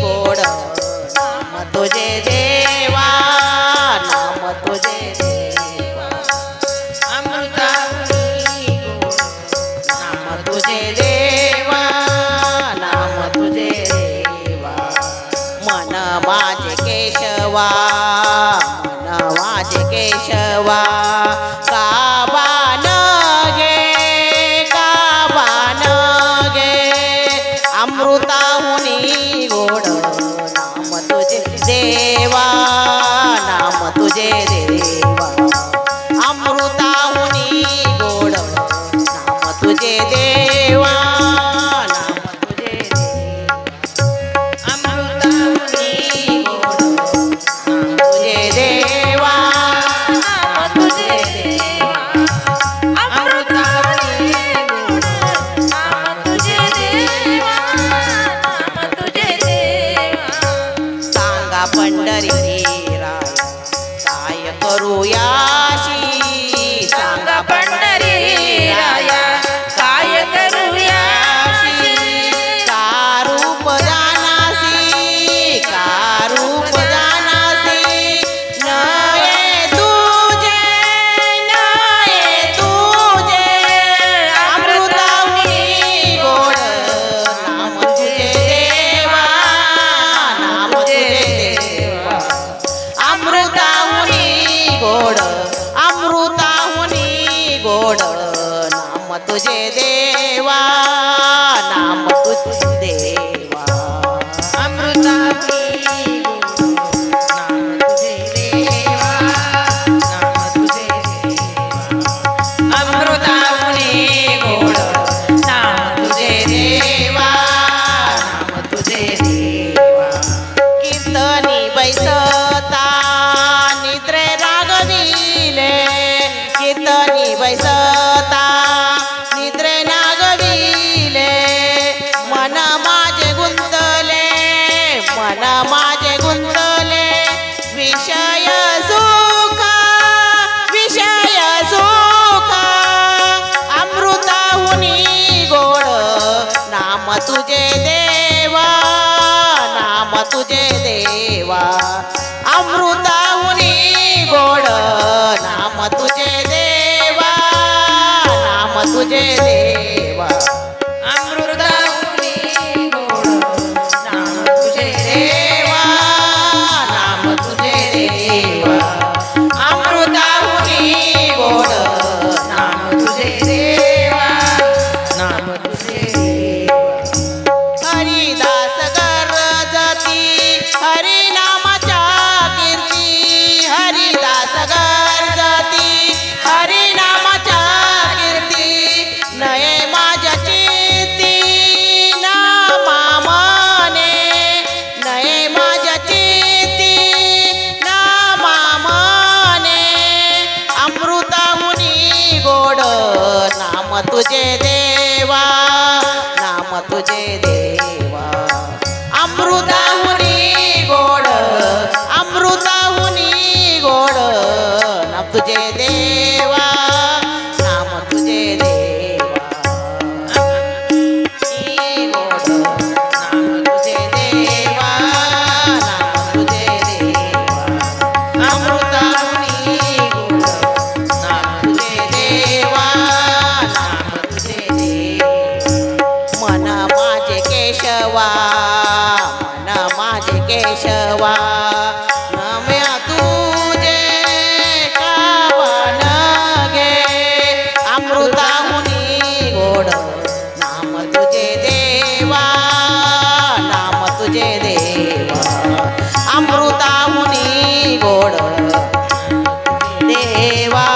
गोड नाम तुझे देवा, नाम तुझे देवा अमृताहूनी गोड नाम तुझे देवा, नाम तुझे देवा मन माझे केशवा, मन माझे केशवा देवा, नाम तुझे देवा अमृताहूनी गोड नाम तुझे देवा, नाम तुझे देवा अमृताहूनी गोड नाम तुझे देवा, नाम तुझे देवा अमृताहूनी गोड नाम तुझे देवा, नाम तुझे देवा। पंढरी राया काय करूयाशी, सांगा पंढरी राया काय करूयाशी कारूप जानासी, कारूप जानासी नये तुझे, नये तुझे अमृताहूनी गोड नाम तुझे देवा, नाम तुझे देवा अमृताहूनी गोड, अमृताहूनी गोड नाम तुझे देवा, नाम तुझे देवा अमृताहूनी गोड नाम तुझे देवा, नाम तुझे देवा अमृताहूनी गोड नाम तुझे देवा, नाम तुझे देवा। कीर्तनी बैसता निद्रे रागविले, कीर्तनी बैसता निद्रे रागविले मन माझे गुंतले, मन माझे गुंतले विषय सुख, विषय सुख अमृताहूनी गोड नाम तुझे देवा, नाम तुझे देवा अमृताहूनी गोड नाम तुझे देवा, नाम तुझे देवा अमृताहूनी गोड नाम तुझे देवा, नाम तुझे देवा अमृताहूनी गोड नाम तुझे देवा, नाम तुझे देवा। हरिदास गरजती हरिनामाच्या कीर्ती, हरिदास गरजती हरिनामाच्या कीर्ती नये माझ्या चित्ती नामा मने, नये माझ्या चित्ती नामा मने अमृताहूनी गोड नाम तुझे देवा, नाम तुझे देवा अमृताहूनी गोड, अमृताहूनी गोड नाम तुझे देवा, नाम तुझे देवा अमृताहूनी गोड नाम तुझे देवा, नाम तुझे देवा अमृताहूनी गोड नाम तुझे देवा, नाम तुझे देवा। मन माझे केशवा, माझे केशवा नम्या तुझे कावन गे अमृताहूनी गोड नाम तुझे देवा, नाम तुझे देवा अमृताहूनी गोड देवा,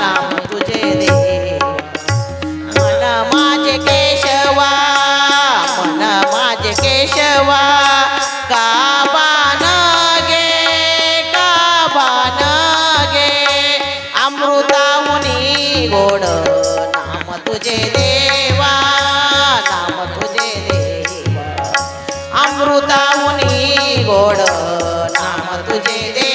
नाम तुझे देवा। मन माझे केशवा, मन माझे केशवा का बाण गे अमृताहूनी गोड। तुझे देवा, नाम तुझे देवा, अमृताहूनी गोड नाम तुझे देवा।